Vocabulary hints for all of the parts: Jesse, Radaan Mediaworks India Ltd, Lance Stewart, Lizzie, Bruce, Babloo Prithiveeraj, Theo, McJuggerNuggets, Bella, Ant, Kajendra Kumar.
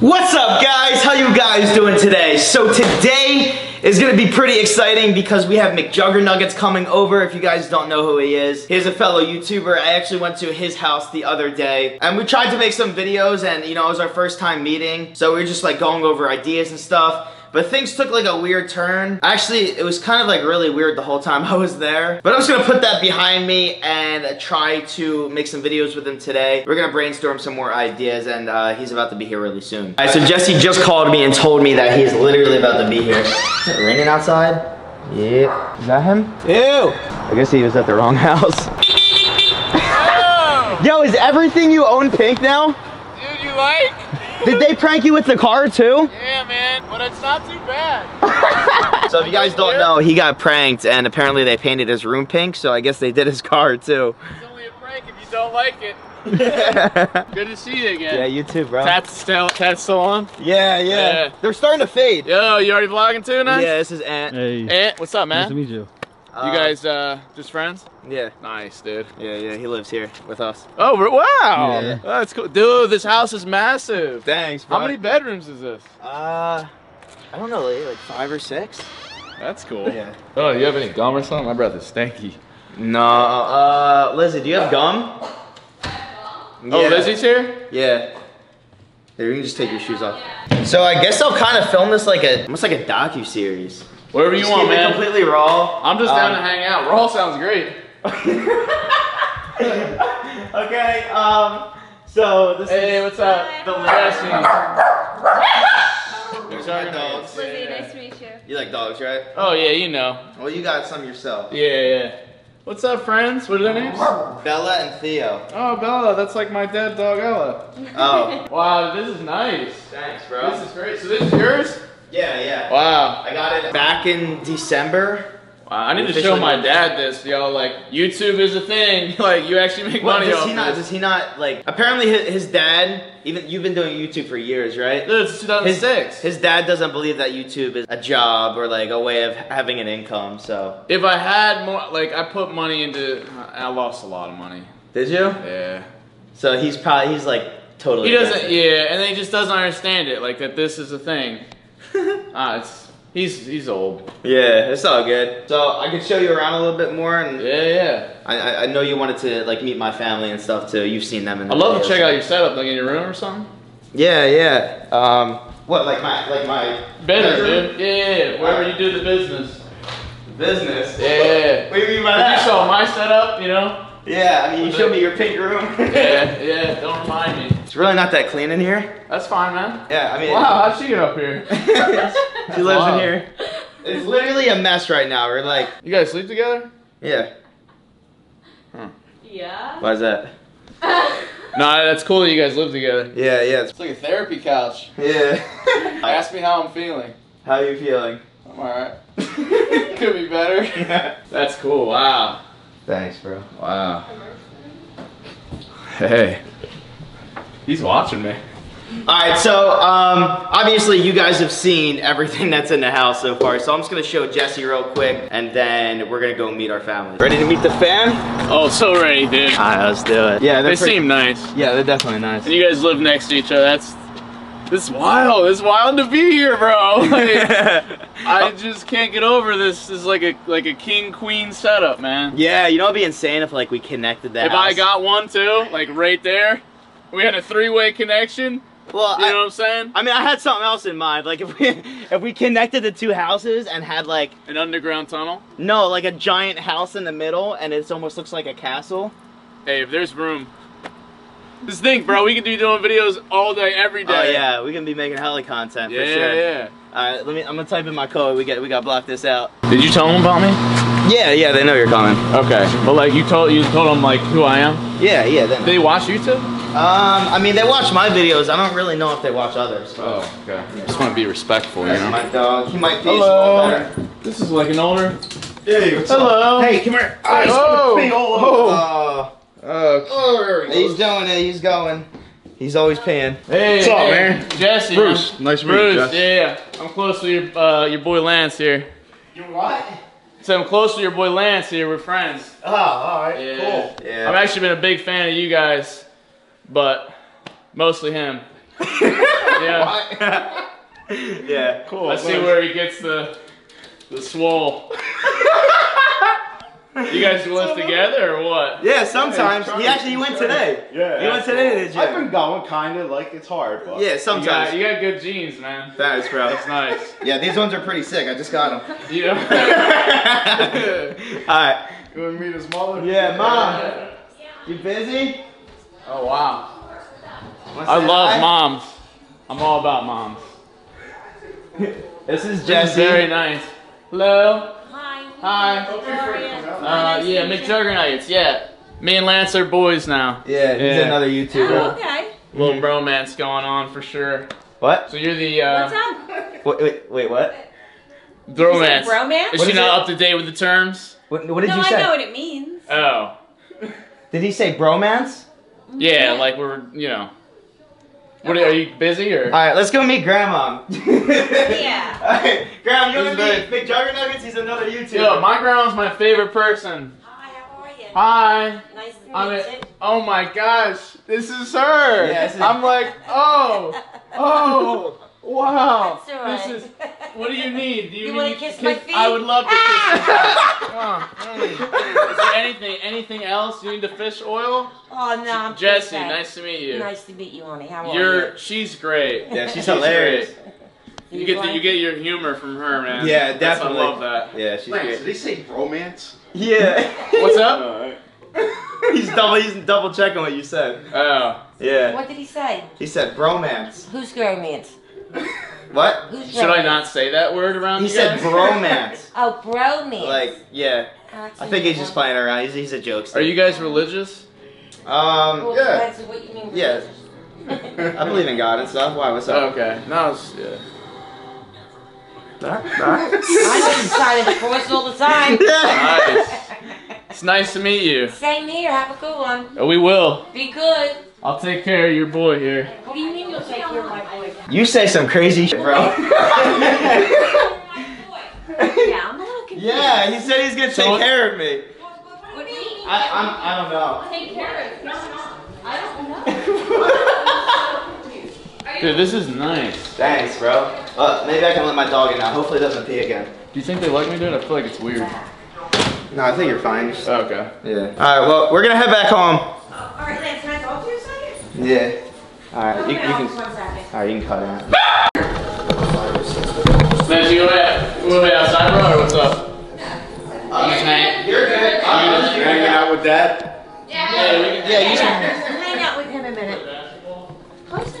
What's up, guys? How you guys doing today? So today is gonna be pretty exciting because we have McJuggerNuggets coming over. If you guys don't know who he is, he's a fellow YouTuber. I actually went to his house the other day and we tried to make some videos, and you know, it was our first time meeting, so we were just like going over ideas and stuff. But things took like a weird turn. Actually, it was kind of like really weird the whole time I was there. But I'm just gonna put that behind me and try to make some videos with him today. We're gonna brainstorm some more ideas, and he's about to be here really soon. All right, so Jesse just called me and told me that he's literally about to be here. Is it raining outside? Yeah. Is that him? Ew. I guess he was at the wrong house. Oh. Yo, is everything you own pink now? Dude, you like? Did they prank you with the car too? Yeah, man, but it's not too bad. So if you guys don't know, he got pranked, and apparently they painted his room pink, so I guess they did his car too. It's only a prank if you don't like it. Good to see you again. Yeah, you too, bro. Tat's still on? Yeah. They're starting to fade. Yo, you already vlogging too now? Yeah, this is Ant. Hey. Ant, what's up, man? Nice to meet you. You guys just friends? Yeah. Nice, dude. Yeah, he lives here with us. Oh, wow! Yeah. Oh, that's cool. Dude, this house is massive. Thanks, bro. How many bedrooms is this? I don't know, like 5 or 6. That's cool. Yeah. Oh, do you have any gum or something? My breath is stanky. No. Lizzie, do you have gum? Yeah. Oh, Lizzie's here? Yeah. There, you can just take your shoes off. So I guess I'll kind of film this like almost like a docu-series. Whatever you want, man. Completely raw. I'm just down to hang out. Raw sounds great. Okay. So this is. Hey, what's up? Hi. The Lizzie. Sorry, dogs. Lizzie, nice to meet you. You like dogs, right? Oh yeah, you know. Well, you got some yourself. Yeah. What's up, friends? What are their names? Bella and Theo. Oh, Bella, that's like my dead dog, Ella. Oh. Wow, this is nice. Thanks, bro. This is great. So this is yours? Yeah. Wow. I got it back in December. Wow, I need to show my dad this, yo. Like, YouTube is a thing. Like, you actually make money off this. Does he not, like, apparently his dad, even, you've been doing YouTube for years, right? It's 2006. His dad doesn't believe that YouTube is a job or like a way of having an income, so. If I had more, like, I put money into, I lost a lot of money. Did you? Yeah. So he's like totally. He doesn't, yeah, and then he just doesn't understand it, like that this is a thing. He's old. Yeah, it's all good. So I can show you around a little bit more, and yeah. I know you wanted to like meet my family and stuff too. You've seen them in the videos. I'd love to check out your setup, like in your room or something. Yeah. What, like my bedroom, dude? Yeah. Wherever you do the business. Yeah. What do you mean by that? You saw my setup, you know? Yeah, I mean, you showed me your pink room. Yeah, don't remind me. It's really not that clean in here. That's fine, man. Yeah, I mean. Wow, how'd she get up here? She lives in here. It's literally a mess right now. We're like. You guys sleep together? Yeah. Huh. Yeah? Why is that? Nah, that's cool that you guys live together. Yeah. It's like a therapy couch. Yeah. Ask me how I'm feeling. How are you feeling? I'm alright. Could be better. Yeah. That's cool, wow. Thanks, bro. Wow. Hey. He's watching me. Alright, so obviously you guys have seen everything that's in the house so far, so I'm just going to show Jesse real quick, and then we're going to go meet our family. Ready to meet the fam? Oh, so ready, dude. Alright, let's do it. Yeah, they seem nice. Yeah, they're definitely nice. And you guys live next to each other. This is wild. It's wild to be here, bro. Like, I just can't get over this. This is like a king-queen setup, man. Yeah, you know it'd be insane if like we connected that. If house. I got one too, like right there, we had a three-way connection. Well, you know what I'm saying? I mean, I had something else in mind. Like if we connected the two houses and had like an underground tunnel. No, like a giant house in the middle, and it almost looks like a castle. Hey, if there's room. Just think, bro, we can be doing videos all day, every day. Oh yeah, we can be making hella content for sure. Yeah. Alright, I'm gonna type in my code. We gotta block this out. Did you tell them about me? Yeah, they know you're coming. Okay. But like you told them like who I am? Yeah, they know. They watch YouTube? I mean, they watch my videos. I don't really know if they watch others. But, oh, okay. Yeah. Just wanna be respectful, you know. My dog. He might be better. This is like an older. Hey, what's up? Hey, come here. Oh. Oh, he's doing it. He's going. He's always paying. Hey, what's up, man? Jesse. Bruce. Nice to meet you, Jesse. Yeah. I'm close to your boy Lance here. Your what? So I'm close to your boy Lance here. We're friends. Oh, all right. Yeah. Cool. Yeah. I've actually been a big fan of you guys, but mostly him. Yeah. Yeah. Cool. Let's see where he gets the swole. You guys live together or what? Yeah, sometimes. Yeah, he went today. Yeah. He went today to the gym. I've been going kind of like it's hard, but. Yeah, sometimes. You got good jeans, man. Thanks, bro. That's nice. Yeah, these ones are pretty sick. I just got them. Yeah. Alright. You want to meet his mother? Yeah, Mom. Yeah. You busy? Oh, wow. What's I that? Love moms. I'm all about moms. This is Jesse. Very nice. Hello. Hi. Yeah, McJuggerNuggets. Yeah. Me and Lance are boys now. Yeah, he's another YouTuber. Oh, okay. Little romance going on for sure. What? So you're the. What's up? Wait, what? The romance. Romance? Is she not up to date with the terms? What did you say? No, I know what it means. Oh. Did he say bromance? Yeah, like we're, you know. What are you busy or? All right, let's go meet Grandma. Yeah. All right, Grandma, you want to meet McJuggerNuggets? He's another YouTuber. Yo, my grandma's my favorite person. Hi, how are you? Hi. Nice to meet you. Oh my gosh, this is her. Yeah, this is I'm like, oh, wow. That's all right. This is. What do you need? Do you want to kiss my feet? I would love to kiss your feet. Oh, is there anything else? You need the fish oil? Oh, no, I'm Jesse, nice to meet you. Nice to meet you, honey. How are you? She's great. Yeah, she's hilarious. You get your humor from her, man. Yeah, definitely. I love that. Yeah, she's great. Did he say romance? Yeah. What's up? He's double checking what you said. Oh. Yeah. What did he say? He said bromance. Who's romance? What? Who's Should I not say that word around you guys? He said bromance. Oh, bromance. Like, yeah. I think he's just playing around. He's a jokester. Are you guys religious? Well, yeah. What you mean religious? Yeah. I believe in God and stuff. Why? What's up? Oh, okay. No, it's, yeah. Nice. I'm excited for us all the time. Nice. It's nice to meet you. Same here. Have a good one. Oh, we will. Be good. I'll take care of your boy here. What do you mean you'll take care of my boy? You say some crazy shit, bro. Yeah, I'm a little confused. Yeah, he said he's gonna take care of me. What do you mean? I don't know. Take care of me? I don't know. Dude, this is nice. Thanks, bro. Maybe I can let my dog in now. Hopefully it doesn't pee again. Do you think they like me, dude? I feel like it's weird. No, I think you're fine. Oh, okay. Yeah. Alright, well, we're gonna head back home. Alright, thanks. Can I talk to you a second? Yeah. Alright, you can cut it out. Lance, you want to be outside, bro, or what's up? You're good. I'm just hanging out with Dad? Yeah. Yeah, you should hang out with him a minute. What's up for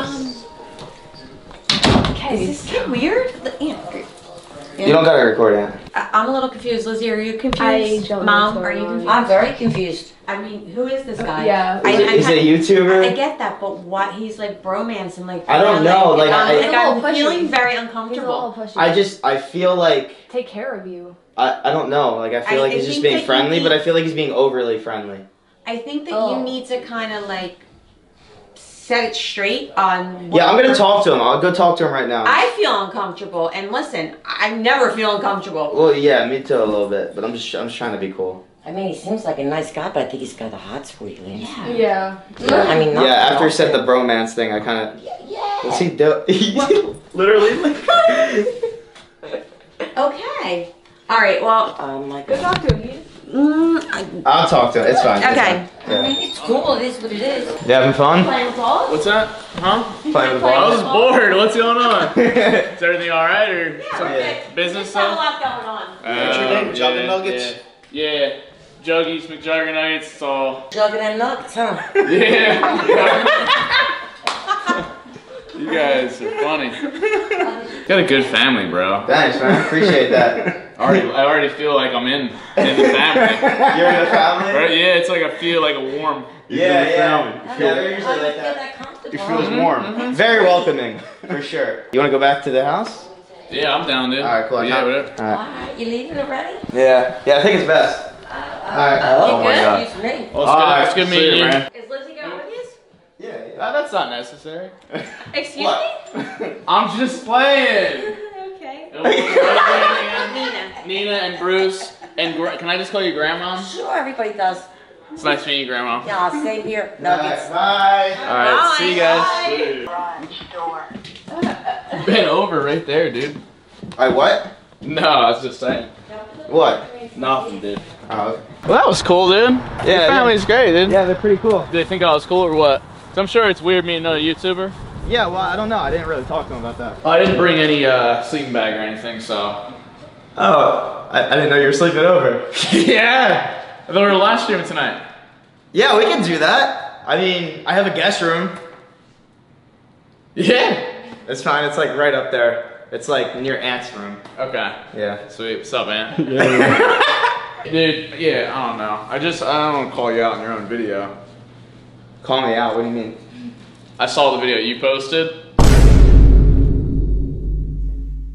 a second? Okay, is this kid weird? The Ant group. Yeah. You don't gotta record it. I'm a little confused. Lizzie, are you confused? I don't Mom, know are you confused? I'm very confused. I mean, who is this guy? Yeah. Is it a YouTuber? I get that, but what? He's like bromance and like. I don't know. Like, I'm feeling very uncomfortable. I feel like. Take care of you. I don't know. Like, I feel like he's just being friendly, but I feel like he's being overly friendly. I think that you need to kind of like. Set it straight on. Yeah, I'm gonna talk to him. I'll go talk to him right now. I feel uncomfortable, and listen, I never feel uncomfortable. Well, yeah, me too a little bit, but I'm just trying to be cool. I mean, he seems like a nice guy, but I think he's got the hots for you, Lance. Yeah. I mean, yeah. After he said the bromance thing, I kind of. Yeah. What's he do? Literally. Okay. All right. Well. Like. Go talk to him. I'll talk to him. It's fine. Okay. Yeah. I mean, it's cool. It is what it is. You having fun? Playing with balls? What's that? Huh? Playing with balls? I was bored. What's going on? Is everything all right or business stuff? There's not a lot going on. What's your name? McJuggerNuggets? Yeah. Juggies, McJuggerNuggets. It's all. McJuggerNuggets, huh? Yeah. You guys are funny. Got a good family, bro. Thanks, man. Appreciate that. I already feel like I'm in the family. You're in the family? Right, yeah, it's like I feel like a warm. Yeah. Family. They're usually like that. It feels warm. Mm-hmm. Very welcoming, for sure. You want to go back to the house? Yeah, I'm down, dude. All right, cool. Yeah, whatever. All right. You leaving already? Yeah. Yeah, I think it's best. All right. Oh my God. It's good. It's good meeting you. Is Lizzie going with you? Yeah. No, that's not necessary. Excuse me? I'm just playing. Okay. Nina and Bruce and can I just call you Grandma? Sure, everybody does. It's nice meeting you, Grandma. Yeah, same here. Nuggets. Bye. All right, see you guys. Bye. Bent over right there, dude. I what? No, I was just saying. What? Nothing, dude. Oh. Well, that was cool, dude. Yeah, your family's great, dude. Yeah, they're pretty cool. Do they think I was cool or what? So I'm sure it's weird meeting another YouTuber. Yeah, well, I don't know. I didn't really talk to him about that. Well, I didn't bring any sleeping bag or anything, so. Oh, I didn't know you were sleeping over. Yeah. I thought we were live streaming tonight. Yeah, we can do that. I mean, I have a guest room. Yeah. It's fine. It's like right up there. It's like near Ant's room. Okay. Yeah. Sweet. What's up, Ant? Yeah. Dude, yeah, I don't know. I don't want to call you out in your own video. Call me out? What do you mean? I saw the video you posted.